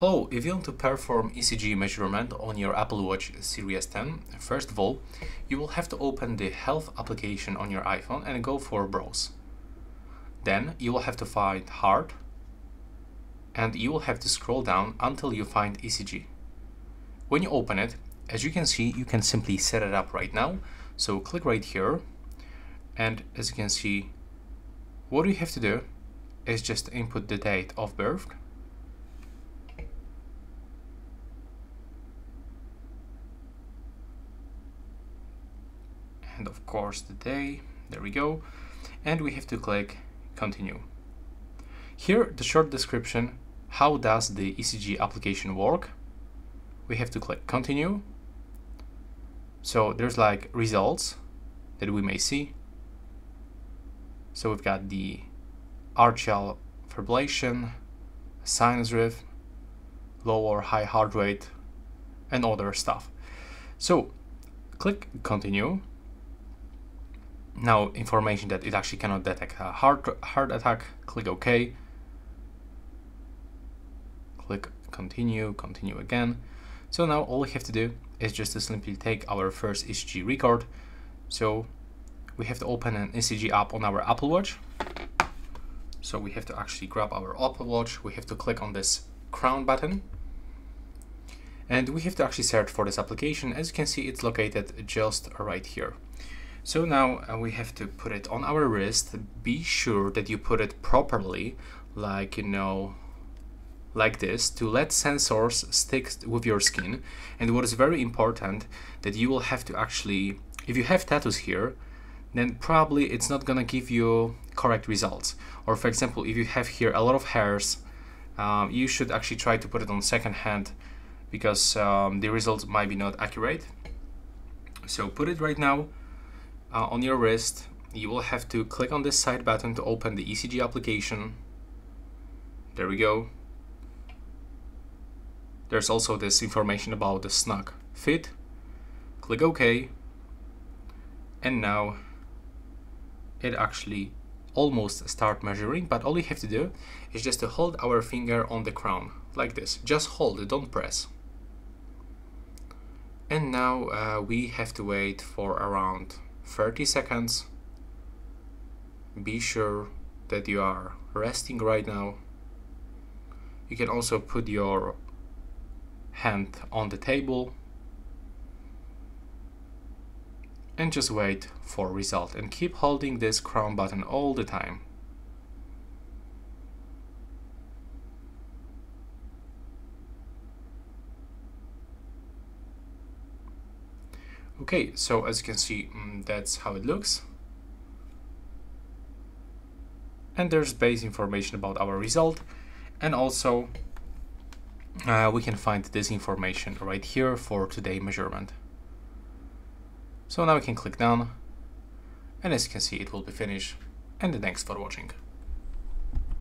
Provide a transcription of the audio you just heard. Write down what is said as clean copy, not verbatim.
Hello, if you want to perform ECG measurement on your Apple Watch Series 10, first of all, you will have to open the Health application on your iPhone and go for Browse. Then you will have to find Heart, and you will have to scroll down until you find ECG. When you open it, as you can see, you can simply set it up right now. So click right here, and as you can see, what you have to do is just input the date of birth. And of course the day, there we go, and we have to click continue. Here the short description, how does the ECG application work? We have to click continue. So there's like results that we may see. So we've got the atrial fibrillation, sinus rhythm, low or high heart rate, and other stuff. So click continue. Now information that it actually cannot detect a heart attack, click OK, click continue, continue again. So now all we have to do is just to simply take our first ECG record. So we have to open an ECG app on our Apple Watch. So we have to actually grab our Apple Watch, we have to click on this crown button, and we have to actually search for this application. As you can see, it's located just right here. So now we have to put it on our wrist. Be sure that you put it properly, like, you know, like this, to let sensors stick with your skin. And what is very important, that you will have to actually, if you have tattoos here, then probably it's not gonna give you correct results. Or for example, if you have here a lot of hairs, you should actually try to put it on second hand, because the results might be not accurate. So put it right now on your wrist. You will have to click on this side button to open the ECG application. There we go. There's also this information about the snug fit. Click OK. And now it actually almost start measuring, but all you have to do is just to hold our finger on the crown like this. Just hold it, don't press. And now we have to wait for around 30 seconds. Be sure that you are resting right now. You can also put your hand on the table and just wait for result, and keep holding this crown button all the time. Okay, so as you can see, that's how it looks. And there's base information about our result. And also, we can find this information right here for today's measurement. So now we can click done. And as you can see, it will be finished. And thanks for watching.